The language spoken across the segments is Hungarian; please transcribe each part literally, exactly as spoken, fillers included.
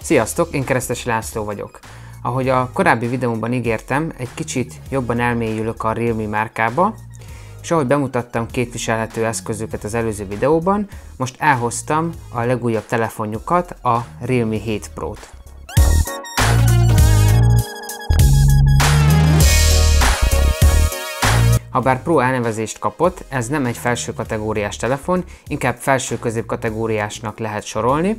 Sziasztok, én Keresztes László vagyok. Ahogy a korábbi videómban ígértem, egy kicsit jobban elmélyülök a Realme márkába, és ahogy bemutattam két viselhető eszközüket az előző videóban, most elhoztam a legújabb telefonjukat, a Realme hét Prót. Habár Pro elnevezést kapott, ez nem egy felső kategóriás telefon, inkább felső-közép kategóriásnak lehet sorolni.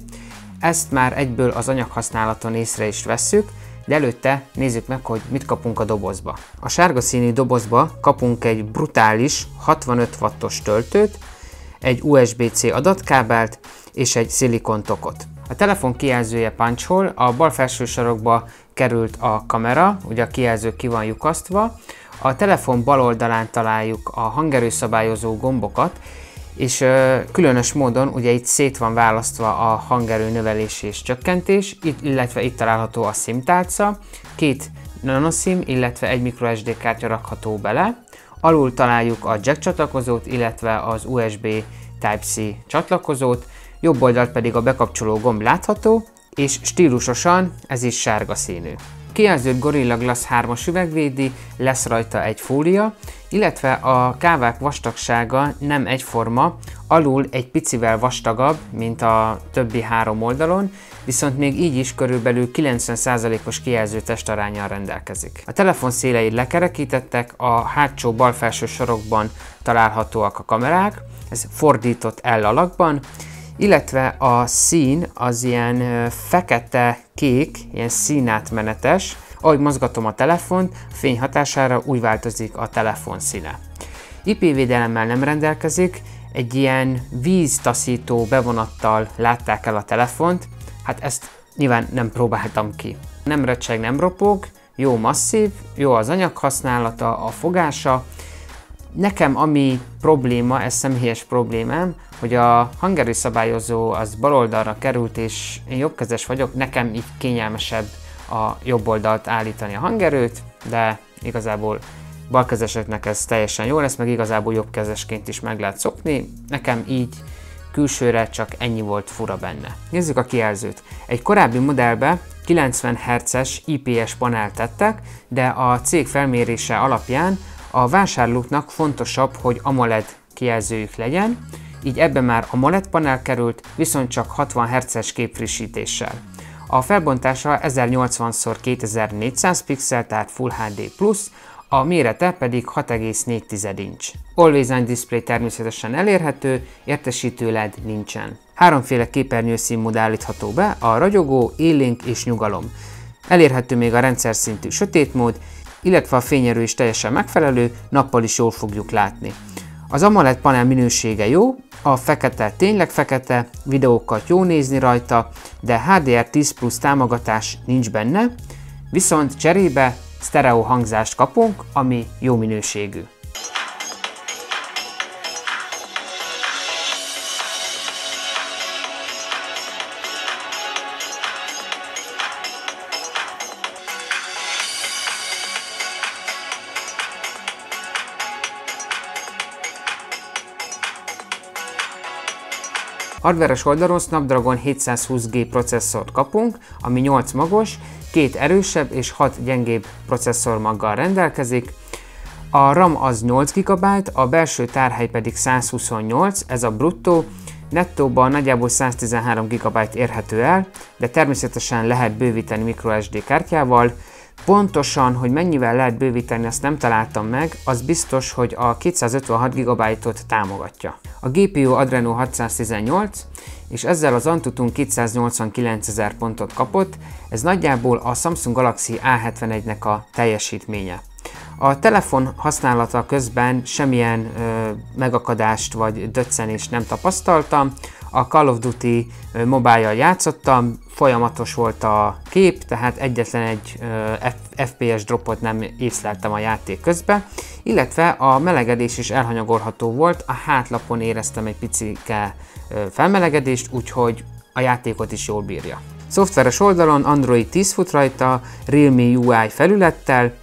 Ezt már egyből az anyaghasználaton észre is vesszük, de előtte nézzük meg, hogy mit kapunk a dobozba. A sárga színű dobozba kapunk egy brutális hatvanöt wattos töltőt, egy u es bé cé adatkábelt és egy szilikontokot. A telefon kijelzője Punch Hole, a bal felső sarokba került a kamera, ugye a kijelző ki van lyukasztva. A telefon bal oldalán találjuk a hangerőszabályozó gombokat, és ö, különös módon ugye itt szét van választva a hangerő növelés és csökkentés, itt, illetve itt található a SIM-tálca, két nanoszim, illetve egy microSD kártya rakható bele. Alul találjuk a jack csatlakozót, illetve az u es bé Type-C csatlakozót, jobb oldalt pedig a bekapcsoló gomb látható, és stílusosan ez is sárga színű. Kijelzőt Gorilla Glass hármas üvegvédi, lesz rajta egy fólia, illetve a kávák vastagsága nem egyforma, alul egy picivel vastagabb, mint a többi három oldalon, viszont még így is körülbelül kilencven százalékos kijelző testaránnyal rendelkezik. A telefon szélei lekerekítettek, a hátsó bal felső sarokban találhatóak a kamerák, ez fordított L alakban, illetve a szín az ilyen fekete-kék, ilyen színátmenetes. Ahogy mozgatom a telefont, a fény hatására úgy változik a telefon színe. i pé védelemmel nem rendelkezik, egy ilyen víztaszító bevonattal látták el a telefont, hát ezt nyilván nem próbáltam ki. Nem recseg, nem ropog, jó masszív, jó az anyag használata, a fogása. Nekem ami probléma, ez személyes problémám, hogy a hangerőszabályozó az bal oldalra került, és én jobbkezes vagyok, nekem így kényelmesebb a jobb oldalt állítani a hangerőt, de igazából balkezeseknek ez teljesen jó lesz, meg igazából jobbkezesként is meg lehet szokni, nekem így külsőre csak ennyi volt fura benne. Nézzük a kijelzőt. Egy korábbi modellbe kilencven hertzes i pé es panelt tettek, de a cég felmérése alapján a vásárlóknak fontosabb, hogy Amoled kijelzőjük legyen, így ebbe már Amoled panel került, viszont csak hatvan hertzes képfrissítéssel. A felbontása ezernyolcvan szor kétezer-négyszáz pixel, tehát Full há dé plusz, a mérete pedig hat egész négy inch. Always On Display természetesen elérhető, értesítő el é dé nincsen. Háromféle képernyőszínmód állítható be, a ragyogó, élénk és nyugalom. Elérhető még a rendszer szintű sötétmód, illetve a fényerő is teljesen megfelelő, nappal is jól fogjuk látni. Az AMOLED panel minősége jó, a fekete tényleg fekete, videókat jó nézni rajta, de há dé er tíz plusz támogatás nincs benne, viszont cserébe sztereó hangzást kapunk, ami jó minőségű. Hardveres oldalon Snapdragon hétszázhúsz gé processzort kapunk, ami nyolc magos, két erősebb és hat gyengébb processzormaggal rendelkezik. A RAM az nyolc gigabyte, a belső tárhely pedig százhuszonnyolc, ez a bruttó, nettóban nagyjából száztizenhárom gigabyte érhető el, de természetesen lehet bővíteni microSD kártyával. Pontosan, hogy mennyivel lehet bővíteni, azt nem találtam meg, az biztos, hogy a kétszázötvenhat gigabyte-ot támogatja. A gé pé u Adreno hatszáztizennyolc, és ezzel az AnTuTun kétszáznyolcvankilencezer pontot kapott, ez nagyjából a Samsung Galaxy á hetvenegynek a teljesítménye. A telefon használata közben semmilyen ö, megakadást vagy döccenést nem tapasztaltam, a Call of Duty mobile-jal játszottam, folyamatos volt a kép, tehát egyetlen egy ef pé es dropot nem észleltem a játék közben, illetve a melegedés is elhanyagolható volt, a hátlapon éreztem egy picike felmelegedést, úgyhogy a játékot is jól bírja. Szoftveres oldalon Android tíz fut rajta, Realme u i felülettel,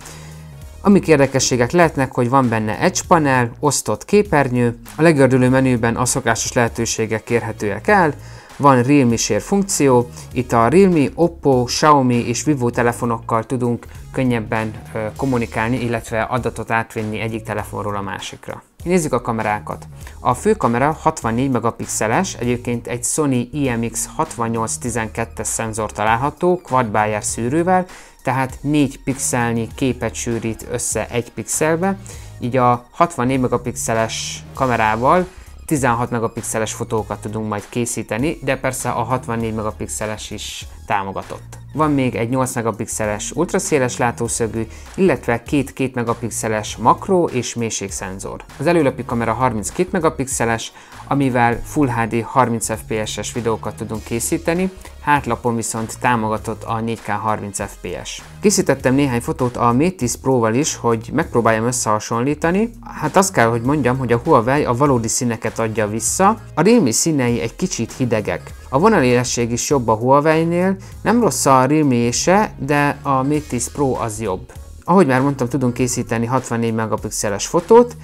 Amik érdekességek lehetnek, hogy van benne Edge panel, osztott képernyő, a legördülő menüben a szokásos lehetőségek kérhetőek el, van Realme share funkció, itt a Realme, Oppo, Xiaomi és Vivo telefonokkal tudunk könnyebben kommunikálni, illetve adatot átvinni egyik telefonról a másikra. Nézzük a kamerákat. A főkamera hatvannégy megapixeles, egyébként egy Sony I M X hatvannyolc tizenkettes szenzor található, Quad-Bayer szűrővel, tehát négy pixelnyi képet sűrít össze egy pixelbe, így a hatvannégy megapixeles kamerával tizenhat megapixeles fotókat tudunk majd készíteni, de persze a hatvannégy megapixeles is támogatott. Van még egy nyolc megapixeles ultraszéles látószögű, illetve két 2 megapixeles makró és mélységszenzor. Az előlapi kamera harminckét megapixeles, amivel Full há dé harminc ef pé es-es videókat tudunk készíteni, hátlapon viszont támogatott a négy ká harminc ef pé es. Készítettem néhány fotót a Mate tíz Pro-val is, hogy megpróbáljam összehasonlítani. Hát azt kell, hogy mondjam, hogy a Huawei a valódi színeket adja vissza, a Realme színei egy kicsit hidegek. A vonalélesség is jobb a Huawei-nél, nem rossz a Realme se, de a Mate tíz Pro az jobb. Ahogy már mondtam, tudunk készíteni hatvannégy megapixeles fotót,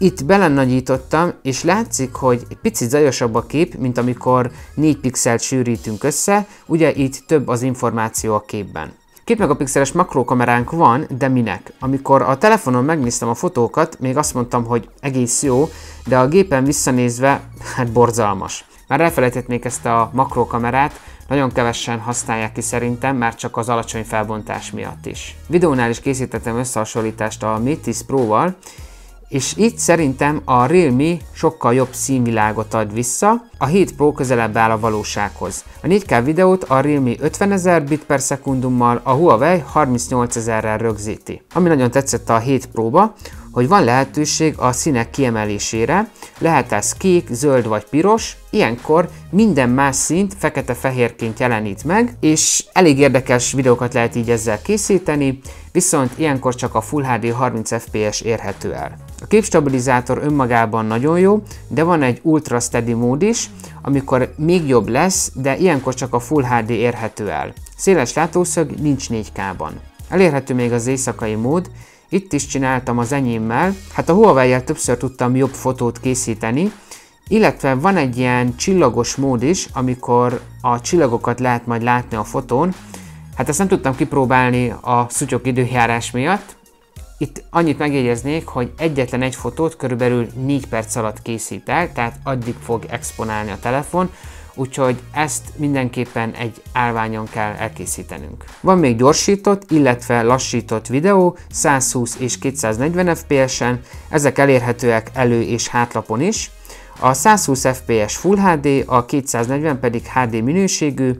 itt belenagyítottam, és látszik, hogy egy picit zajosabb a kép, mint amikor négy pixelt sűrítünk össze, ugye itt több az információ a képben. két megapixeles makrókameránk van, de minek? Amikor a telefonon megnéztem a fotókat, még azt mondtam, hogy egész jó, de a gépen visszanézve, hát borzalmas. Már elfelejtetnék ezt a makrókamerát, nagyon kevesen használják ki szerintem, már csak az alacsony felbontás miatt is. Videónál is készítettem összehasonlítást a Mate tíz Pro-val, és itt szerintem a Realme sokkal jobb színvilágot ad vissza, a hét Pro közelebb áll a valósághoz. A négy ká videót a Realme ötvenezer bit per szekundummal, a Huawei harmincnyolcezerrel rögzíti. Ami nagyon tetszett a hét Pro-ba, hogy van lehetőség a színek kiemelésére, lehet ez kék, zöld vagy piros, ilyenkor minden más színt fekete-fehérként jelenít meg, és elég érdekes videókat lehet így ezzel készíteni, viszont ilyenkor csak a Full há dé harminc ef pé es érhető el. A képstabilizátor önmagában nagyon jó, de van egy Ultra Steady mód is, amikor még jobb lesz, de ilyenkor csak a Full há dé érhető el. Széles látószög nincs négy ká-ban. Elérhető még az éjszakai mód, itt is csináltam az enyémmel, hát a Huawei-jel többször tudtam jobb fotót készíteni, illetve van egy ilyen csillagos mód is, amikor a csillagokat lehet majd látni a fotón, hát ezt nem tudtam kipróbálni a szutyok időjárás miatt. Itt annyit megjegyeznék, hogy egyetlen egy fotót körülbelül négy perc alatt készít el, tehát addig fog exponálni a telefon, úgyhogy ezt mindenképpen egy állványon kell elkészítenünk. Van még gyorsított, illetve lassított videó, százhúsz és kétszáznegyven ef pé es-en, ezek elérhetőek elő- és hátlapon is. A százhúsz ef pé es Full há dé, a kétszáznegyven pedig há dé minőségű,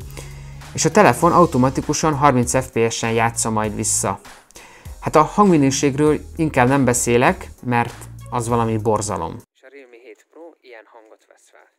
és a telefon automatikusan harminc ef pé es-en játsza majd vissza. Hát a hangminőségről inkább nem beszélek, mert az valami borzalom. És a Realme hét Pro ilyen hangot vesz fel.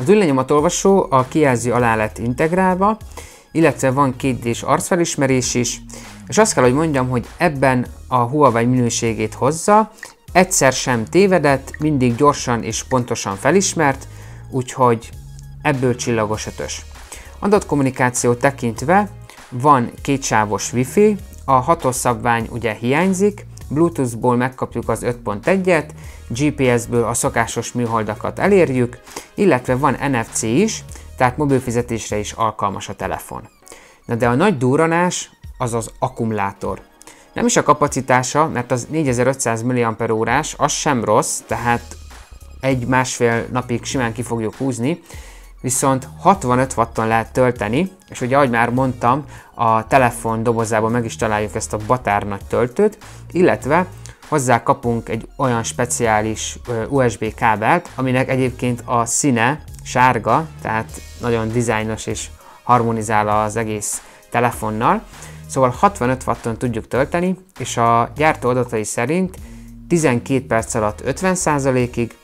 Az ujjlenyomatolvasó a kijelző alá lett integrálva, illetve van két dés arcfelismerés is, és azt kell, hogy mondjam, hogy ebben a Huawei minőségét hozza, egyszer sem tévedett, mindig gyorsan és pontosan felismert, úgyhogy ebből csillagos ötös. Adatkommunikáció tekintve van kétsávos wifi, a hatos szabvány ugye hiányzik, Bluetooth-ból megkapjuk az öt pont egyet, gé pé es-ből a szokásos műholdakat elérjük, illetve van en ef cé is, tehát mobilfizetésre is alkalmas a telefon. Na de a nagy durranás az az akkumulátor. Nem is a kapacitása, mert az négyezer-ötszáz milliampere órás, az sem rossz, tehát egy-másfél napig simán ki fogjuk húzni, viszont hatvanöt watton lehet tölteni, és ugye ahogy már mondtam, a telefon dobozában meg is találjuk ezt a batárnagy töltőt, illetve hozzá kapunk egy olyan speciális u es bé kábelt, aminek egyébként a színe sárga, tehát nagyon dizájnos és harmonizál az egész telefonnal, Szóval hatvanöt watton tudjuk tölteni, és a gyártó adatai szerint tizenkét perc alatt ötven százalékig,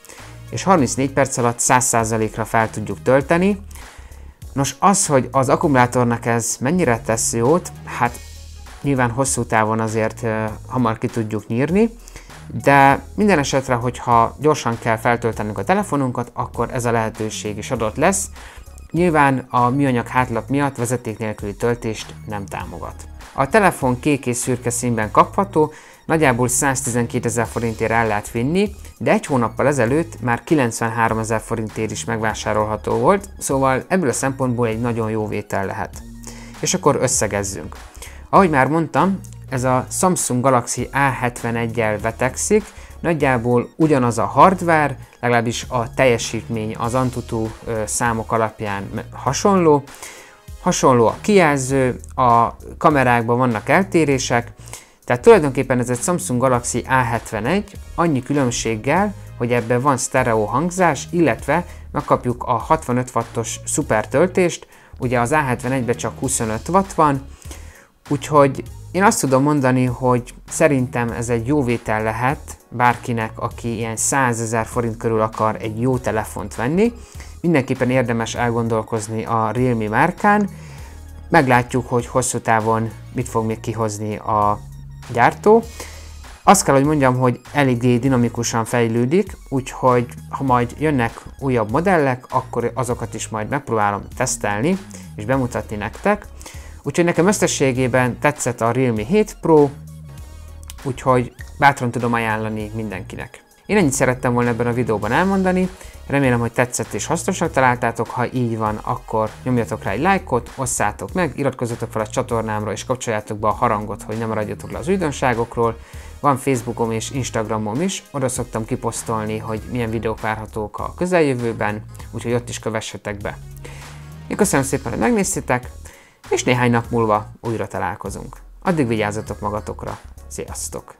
és harmincnégy perc alatt száz százalékra fel tudjuk tölteni. Nos, az, hogy az akkumulátornak ez mennyire tesz jót, hát nyilván hosszú távon azért hamar ki tudjuk nyírni, de minden esetre, hogyha gyorsan kell feltöltenünk a telefonunkat, akkor ez a lehetőség is adott lesz. Nyilván a műanyag hátlap miatt vezeték nélküli töltést nem támogat. A telefon kék és szürke színben kapható, nagyjából száztizenkétezer forintért el lehet vinni, de egy hónappal ezelőtt már kilencvenháromezer forintért is megvásárolható volt, szóval ebből a szempontból egy nagyon jó vétel lehet. És akkor összegezzünk. Ahogy már mondtam, ez a Samsung Galaxy A hetvenegyel vetekszik, nagyjából ugyanaz a hardware, legalábbis a teljesítmény az AnTuTu számok alapján hasonló. Hasonló a kijelző, a kamerákban vannak eltérések, tehát tulajdonképpen ez egy Samsung Galaxy A hetvenegy, annyi különbséggel, hogy ebben van sztereó hangzás, illetve megkapjuk a hatvanöt wattos szupertöltést, ugye az A hetvenegyben csak huszonöt watt van, úgyhogy én azt tudom mondani, hogy szerintem ez egy jó vétel lehet bárkinek, aki ilyen százezer forint körül akar egy jó telefont venni. Mindenképpen érdemes elgondolkozni a Realme márkán. Meglátjuk, hogy hosszú távon mit fog még kihozni a gyártó. Azt kell, hogy mondjam, hogy eléggé dinamikusan fejlődik, úgyhogy ha majd jönnek újabb modellek, akkor azokat is majd megpróbálom tesztelni és bemutatni nektek. Úgyhogy nekem összességében tetszett a Realme hét Pro, úgyhogy bátran tudom ajánlani mindenkinek. Én ennyit szerettem volna ebben a videóban elmondani, remélem, hogy tetszett és hasznosnak találtátok, ha így van, akkor nyomjatok rá egy lájkot, osszátok meg, iratkozzatok fel a csatornámra és kapcsoljátok be a harangot, hogy ne maradjatok le az újdonságokról. Van Facebookom és Instagramom is, oda szoktam kiposztolni, hogy milyen videók várhatók a közeljövőben, úgyhogy ott is kövessetek be. Én köszönöm szépen, hogy megnéztétek, és néhány nap múlva újra találkozunk. Addig vigyázzatok magatokra. Sziasztok!